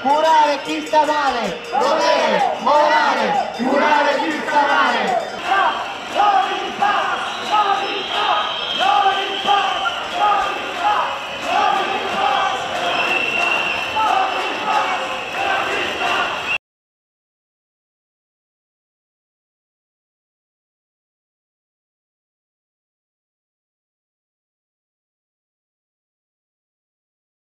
Curare chi sta male, dovere, morale, curare chi sta male.